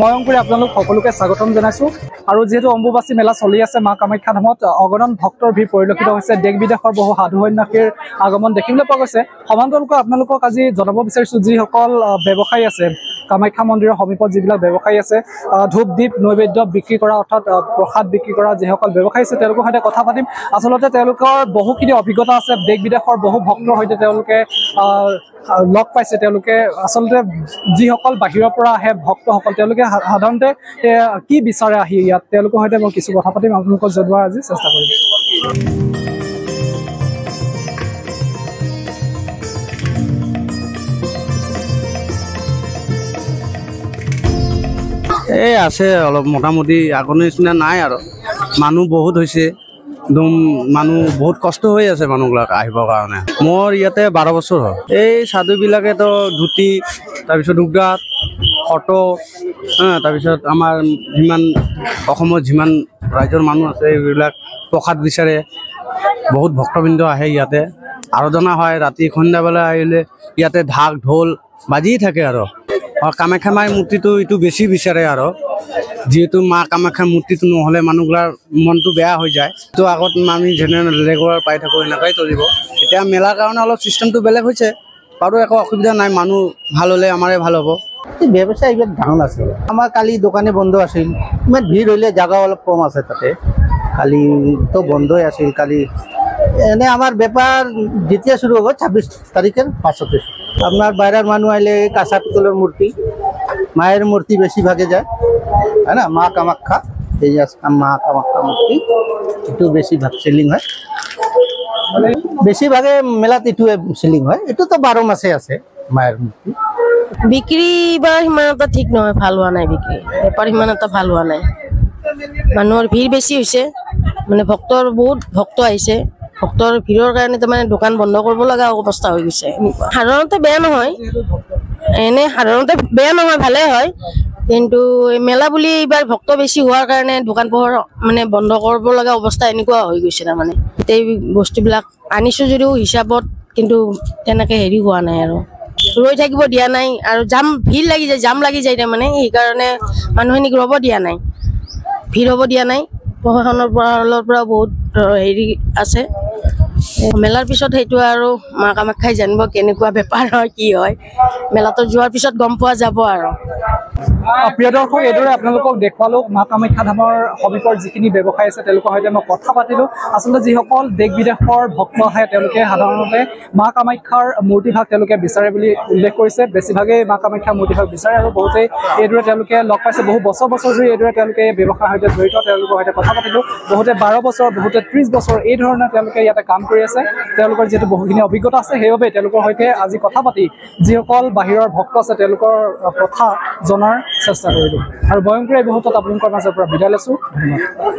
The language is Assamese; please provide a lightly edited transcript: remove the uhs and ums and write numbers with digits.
মই অংকুৰে আপোনালোক সকলোকে স্বাগতম জনাইছোঁ। আৰু যিহেতু অম্বুবাচী মেলা চলি আছে মা কামাখ্যা ধামত, অগণন ভক্তৰ ভিৰ পৰিলক্ষিত হৈছে। দেশ বিদেশৰ বহু সাধু সন্ন্যাসীৰ আগমন দেখিবলৈ পোৱা গৈছে। সমান্তৰালকৈ আপোনালোকক আজি জনাব বিচাৰিছোঁ, যিসকল ব্যৱসায়ী আছে, কামাখ্যা মন্দিৰৰ সমীপত যিবিলাক ব্যৱসায়ী আছে, ধূপ দ্বীপ নৈবেদ্য বিক্ৰী কৰা অৰ্থাৎ প্ৰসাদ বিক্ৰী কৰা যিসকল ব্যৱসায়ী আছে, তেওঁলোকৰ সৈতে কথা পাতিম। আচলতে তেওঁলোকৰ বহুখিনি অভিজ্ঞতা আছে, দেশ বিদেশৰ বহু ভক্তৰ সৈতে তেওঁলোকে লগ পাইছে। তেওঁলোকে আচলতে যিসকল বাহিৰৰ পৰা আহে ভক্তসকল, তেওঁলোকে সাধাৰণতে কি বিচাৰে আহি ইয়াত, তেওঁলোকৰ সৈতে মই কিছু কথা পাতিম, আপোনালোকক জনোৱাৰ আজি চেষ্টা কৰিম। এই আছে অলপ মোটামুটি, আগৰ নিচিনা নাই আৰু। মানুহ বহুত হৈছে, একদম মানুহ বহুত কষ্ট হৈ আছে মানুহবিলাক আহিবৰ কাৰণে। মোৰ ইয়াতে 12 বছৰ হ'ল। এই সাধুবিলাকেতো ধুতি, তাৰপিছত উগ্ৰাত অটো, তাৰপিছত আমাৰ যিমান অসমত যিমান ৰাইজৰ মানুহ আছে এইবিলাক প্ৰসাদ বিচাৰে। বহুত ভক্তবৃন্দ আহে, ইয়াতে আৰাধনা হয়। ৰাতি সন্ধ্যাবেলা আহিলে ইয়াতে ঢাক ঢোল বাজি থাকে আৰু। কামাখ্যা মাৰ মূৰ্তিটো এইটো বেছি বিচাৰে আৰু, যিহেতু মা কামাখ্যা মূৰ্তিটো নহ'লে মানুহগিলাৰ মনটো বেয়া হৈ যায়। তো আগত আমি যেনে ৰেগুলাৰ পাই থাকোঁ এনেকুৱাই চলিব। এতিয়া মেলাৰ কাৰণে অলপ ছিষ্টেমটো বেলেগ হৈছে, বাৰু একো অসুবিধা নাই। মানুহ ভাল হ'লে আমাৰে ভাল হ'ব। ব্যৱসায় ইমান ডাঙৰ আছিল, আমাৰ কালি দোকানে বন্ধ আছিল, ইমান ভিৰ হ'লে জাগা অলপ কম আছে তাতে। কালিতো বন্ধই আছিল। কালি এনে আমাৰ বেপাৰ যেতিয়া শুরু হ'ব 26 তারিখের পাছতে। আপনার বাইরের মানুষ আইলে কাঁচা পিতলের মূর্তি, মায়ের মূর্তি বেশিরভাগে যায়, হ্যাঁ না, মা কামাখ্যা। এই মা কামাখ্যা মূর্তি একটু বেশিরভাগ সেলিং হয়, বেশিরভাগে মেলাতে একটু সেলিং হয়। এটা তো 12 মাসে আছে মায়ের মূর্তি। বিক্রি এবার সিমান এটা ঠিক নহয়, ভাল হওয়া নাই বিক্রি, বেপার সিমান এটা ভাল হওয়া নাই। মানুষের ভিড় বেশি হয়েছে, মানে ভক্তর বহুত ভক্ত আইছে। ভক্তৰ ভিৰৰ কাৰণে তাৰ মানে দোকান বন্ধ কৰিব লগা অৱস্থা হৈ গৈছে। সাধাৰণতে বেয়া নহয়, এনে সাধাৰণতে বেয়া নহয়, ভালে হয়, কিন্তু মেলা বুলি এইবাৰ ভক্ত বেছি হোৱাৰ কাৰণে দোকান পোহৰ মানে বন্ধ কৰিব লগা অৱস্থা এনেকুৱা হৈ গৈছে। তাৰমানে এই বস্তুবিলাক আনিছোঁ যদিও হিচাপত, কিন্তু তেনেকৈ হেৰি হোৱা নাই আৰু, ৰৈ থাকিব দিয়া নাই আৰু। জাম ভিৰ লাগি যায়, জাম লাগি যায় তাৰমানে। সেইকাৰণে মানুহখিনিক ৰ'ব দিয়া নাই, ভিৰ হ'ব দিয়া নাই। প্ৰশাসনৰ পৰাও বহুত হেৰি আছে। মেলাৰ পিছত সেইটো আৰু মা কামাখ্যাই জানিব কেনেকুৱা বেপাৰ হয়, কি হয়। মেলাটো যোৱাৰ পিছত গম পোৱা যাব আৰু। প্ৰিয় দৰ্শক, এইদৰে আপোনালোকক দেখুৱালোঁ মা কামাখ্যা ধামৰ সমীপৰ যিখিনি ব্যৱসায় আছে তেওঁলোকৰ সৈতে মই কথা পাতিলোঁ। আচলতে যিসকল দেশ বিদেশৰ ভক্ত আহে তেওঁলোকে সাধাৰণতে মা কামাখ্যাৰ মূৰ্তিভাগ তেওঁলোকে বিচাৰে বুলি উল্লেখ কৰিছে। বেছিভাগেই মা কামাখ্যাৰ মূৰ্তিভাগ বিচাৰে আৰু বহুতেই এইদৰে তেওঁলোকে লগ পাইছে। বহু বছৰ বছৰ ধৰি এইদৰে তেওঁলোকে এই ব্যৱসায়ৰ সৈতে জড়িত, তেওঁলোকৰ সৈতে কথা পাতিলোঁ। বহুতে 12 বছৰ, বহুতে 30 বছৰ এই ধৰণে তেওঁলোকে ইয়াতে কাম কৰি আছে। তেওঁলোকৰ যিহেতু বহুখিনি অভিজ্ঞতা আছে, সেইবাবে তেওঁলোকৰ সৈতে আজি কথা পাতি যিসকল বাহিৰৰ ভক্ত আছে তেওঁলোকৰ কথা জনাৰ চেষ্টা কৰিলোঁ। আৰু বয়ংকুৰে এই বহুতত আপোনালোকৰ মাজৰ পৰা বিদায় লৈছোঁ। ধন্যবাদ।